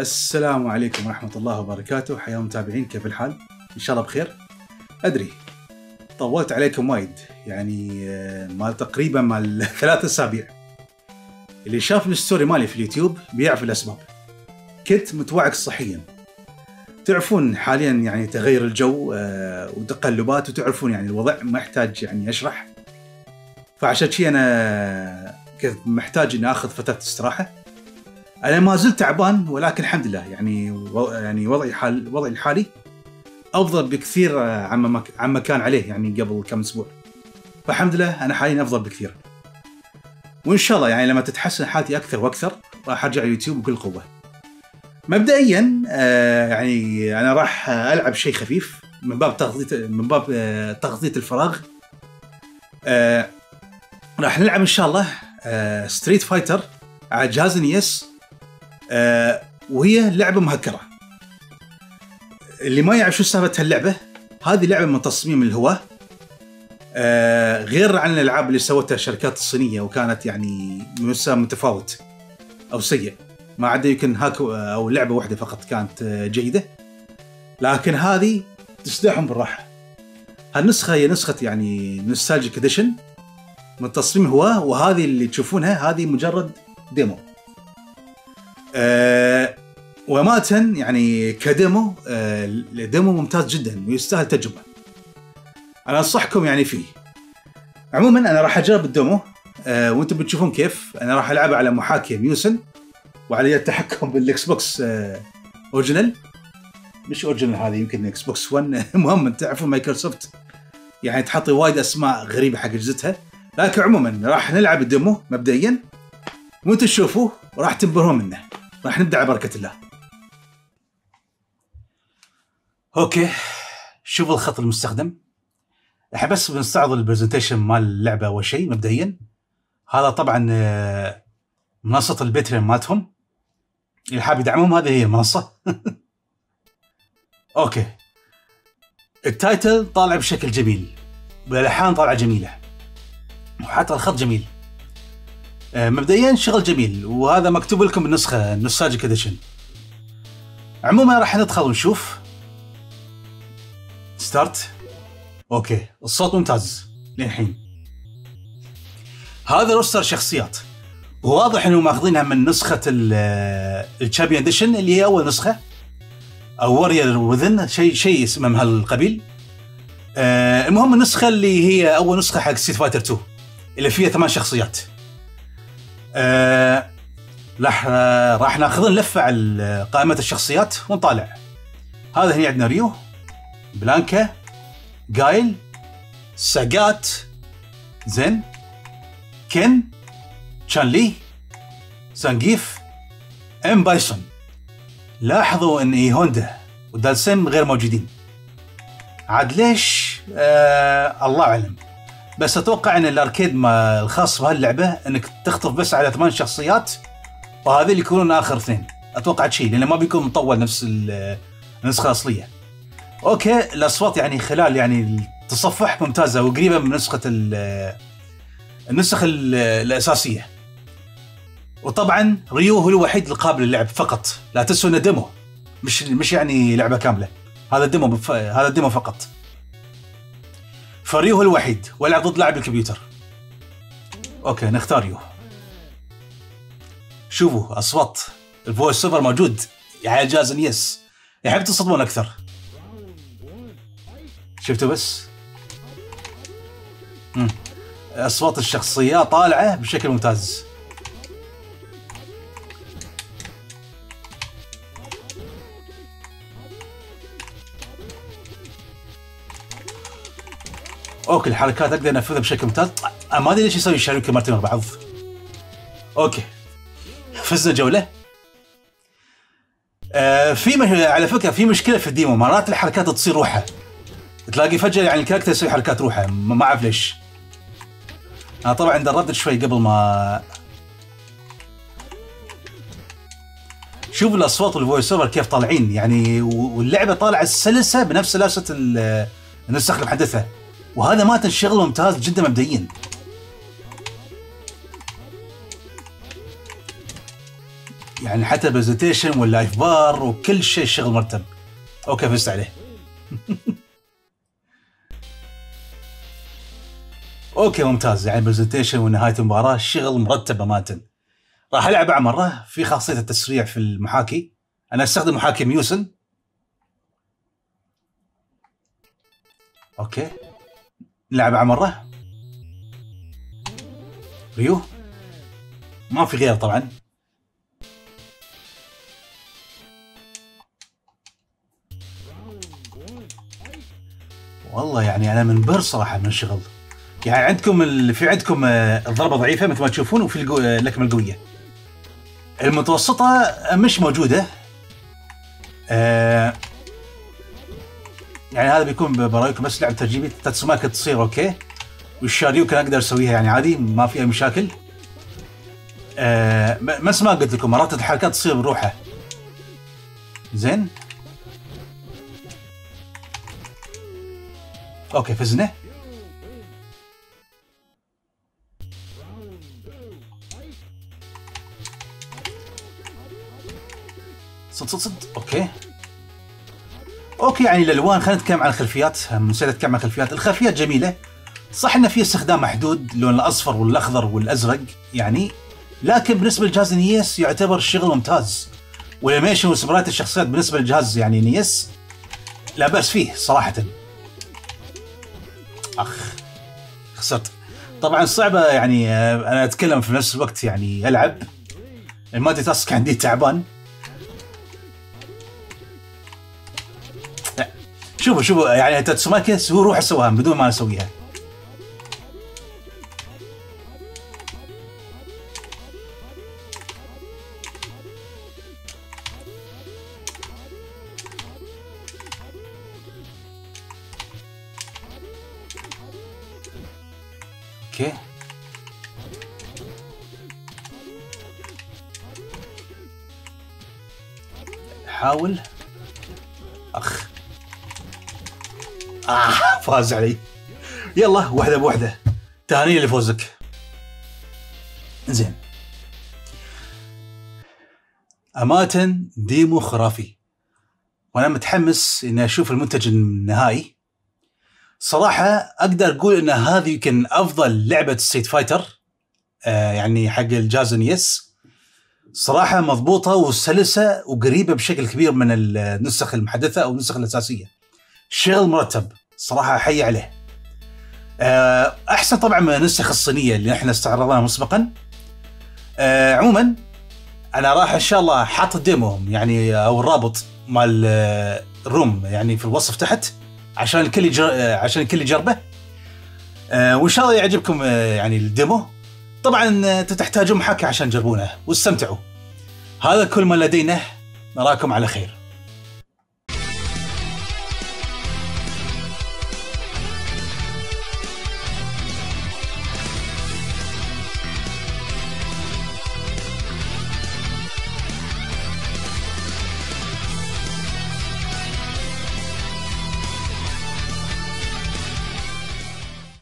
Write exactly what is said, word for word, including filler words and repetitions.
السلام عليكم ورحمة الله وبركاته. حيا متابعين، كيف الحال؟ إن شاء الله بخير. أدري طولت عليكم وايد، يعني ما تقريبا مال ثلاث أسابيع. اللي شاف الستوري مالي في اليوتيوب بيعرف الأسباب. كنت متوعك صحيا، تعرفون حاليا يعني تغير الجو وتقلبات، وتعرفون يعني الوضع ما يحتاج يعني أشرح. فعشان شي أنا كنت محتاج إني آخذ فترة استراحة. أنا ما زلت تعبان، ولكن الحمد لله يعني يعني وضعي حال وضعي الحالي أفضل بكثير عما عما كان عليه يعني قبل كم أسبوع. فالحمد لله أنا حاليا أفضل بكثير، وإن شاء الله يعني لما تتحسن حالتي أكثر وأكثر راح أرجع اليوتيوب بكل قوة. مبدئيا آه يعني أنا راح ألعب شيء خفيف من باب تغطية من باب آه تغطية الفراغ. آه راح نلعب إن شاء الله آه ستريت فايتر على جهاز نيس، آه وهي لعبة مهكرة. اللي ما يعرف شو سالفة هاللعبة، هذه لعبة من تصميم الهواة، آه غير عن الألعاب اللي سوتها الشركات الصينية وكانت يعني مستوى متفاوت أو سيء، ما عدا يمكن هاكو أو لعبة واحدة فقط كانت جيدة، لكن هذه تسدحهم بالراحة. هالنسخة هي نسخة يعني نوستالجيك إديشن من تصميم هواة، وهذه اللي تشوفونها هذه مجرد ديمو. أه وماتن يعني كديمو، أه ديمو ممتاز جدا ويستاهل تجربه، انا انصحكم يعني فيه. عموما انا راح اجرب الديمو أه وانتم بتشوفون كيف. انا راح العبه على محاكي ميوسن وعلى التحكم بالاكس بوكس أه اوريجينال، مش اوريجينال هذه يمكن اكس بوكس ون. المهم تعرفون مايكروسوفت يعني تحطي وايد اسماء غريبه حق اجهزتها، لكن عموما راح نلعب الديمو مبدئيا وانتم تشوفوه وراح تنبهرون منه. راح نبدأ على بركة الله. اوكي، شوف الخط المستخدم. احنا بس بنستعرض البرزنتيشن مال اللعبة أول شيء مبدئيا. هذا طبعا منصة الباتريون مالتهم، اللي حاب يدعمهم هذه هي المنصة. اوكي، التايتل طالع بشكل جميل، والألحان طالعة جميلة، وحتى الخط جميل. مبدئيا شغل جميل، وهذا مكتوب لكم بالنسخه نوستالجيك إديشن. عموما راح ندخل ونشوف. ستارت. اوكي، الصوت ممتاز للحين. هذا روستر شخصيات، وواضح انهم ماخذينها من نسخه الشامبيون إديشن اللي هي اول نسخه، او وارير وذن، شيء شيء اسمه من هالقبيل. أه المهم النسخه اللي هي اول نسخه حق ستريت فايتر اثنين اللي فيها ثمان شخصيات. أه راح راح ناخذ لفه على قائمه الشخصيات ونطالع. هذا هنا عندنا ريو، بلانكا، جايل، ساجات، زين، كين، تشانلي، سانجيف، ام بايسون. لاحظوا ان اي هوندا ودالسم غير موجودين. عاد ليش؟ أه الله اعلم، بس اتوقع ان الاركيد ما الخاص بهاللعبه انك تخطف بس على ثمان شخصيات، وهذول يكونون اخر اثنين اتوقع شيء، لانه ما بيكون مطول نفس النسخه الاصليه. اوكي، الاصوات يعني خلال يعني التصفح ممتازه وقريبه من نسخه النسخ الاساسيه. وطبعا ريو هو الوحيد القابل للعب فقط، لا تنسوا انه ديمو، مش مش يعني لعبه كامله، هذا ديمو هذا ديمو فقط. فريو هو الوحيد، والعب ضد لاعب الكمبيوتر. اوكي، نختار ريو. شوفوا اصوات الفويس اوفر موجود على جهاز نيس، يحب تصدمون اكثر. شفتوا بس؟ امم اصوات الشخصيات طالعه بشكل ممتاز. اوكي، الحركات اقدر انفذها بشكل ممتاز. ما ادري ليش يسوي الشركه مرتين مع بعض. اوكي، فزنا جوله. آه في مش... على فكره في مشكله في الديمو، مرات الحركات تصير روحها، تلاقي فجاه يعني الكاركتر يسوي حركات روحها، ما اعرف ليش. انا طبعا دربت شوي قبل ما. شوف الاصوات والفويس اوفر كيف طالعين يعني، واللعبه طالعه سلسه بنفس سلاسه النسخ المحدثه، وهذا ما تنشغل ممتاز جدا مبدئيا. يعني حتى برزنتيشن واللايف بار وكل شيء شغل مرتب. اوكي فزت عليه. اوكي ممتاز، يعني برزنتيشن ونهايه المباراه شغل مرتب امانه. راح العب على مره في خاصيه التسريع في المحاكي، انا استخدم محاكي ميوسن. اوكي نلعب على مره ريو، ما في غير طبعا. والله يعني انا منبهر صراحه من الشغل. يعني عندكم ال... في عندكم الضربه ضعيفه مثل ما تشوفون، وفي القو... اللكمه القويه. المتوسطه مش موجوده. آه... يعني هذا بيكون برايكم بس لعب ترجيبي. التاتسوماكي تصير اوكي، والشاريوكن اقدر اسويها يعني عادي ما فيها مشاكل. آه... بس ما قلت لكم مرات الحركات تصير بروحها. زين. اوكي فزنا. صد صد صد اوكي. اوكي يعني الالوان، خلينا نتكلم عن الخلفيات. نسيت اتكلم عن الخلفيات، الخلفيات جميله صح ان في استخدام محدود، اللون الاصفر والاخضر والازرق يعني، لكن بالنسبه لجهاز نيس يعتبر الشغل ممتاز. والانيميشن وسبرايت الشخصيات بالنسبه للجهاز يعني نيس لا باس فيه صراحه. اخ خسرت طبعا صعبه، يعني انا اتكلم في نفس الوقت يعني العب، المالتي تاسك عندي تعبان. شوفوا شوفوا يعني تاتسوماكي سووا روح سواها بدون ما اسويها. اوكي حاول. اخ آه فاز علي. يلا وحده بوحده، تهاني لفوزك. زين اماتن ديمو خرافي، وانا متحمس اني اشوف المنتج النهائي. صراحه اقدر اقول ان هذه يمكن افضل لعبه ستريت فايتر آه يعني حق الجهاز نيس. صراحه مضبوطه وسلسه وقريبه بشكل كبير من النسخ المحدثه او النسخ الاساسيه. شغل مرتب صراحه احيي عليه. احسن طبعا من النسخ الصينيه اللي احنا استعرضناها مسبقا. أه عموما انا راح ان شاء الله حاط الديمو يعني او الرابط مال الروم يعني في الوصف تحت عشان الكل يجر... عشان الكل يجربه. أه وان شاء الله يعجبكم يعني الديمو. طبعا تحتاجون محاكي عشان تجربونه واستمتعوا. هذا كل ما لدينا، نراكم على خير.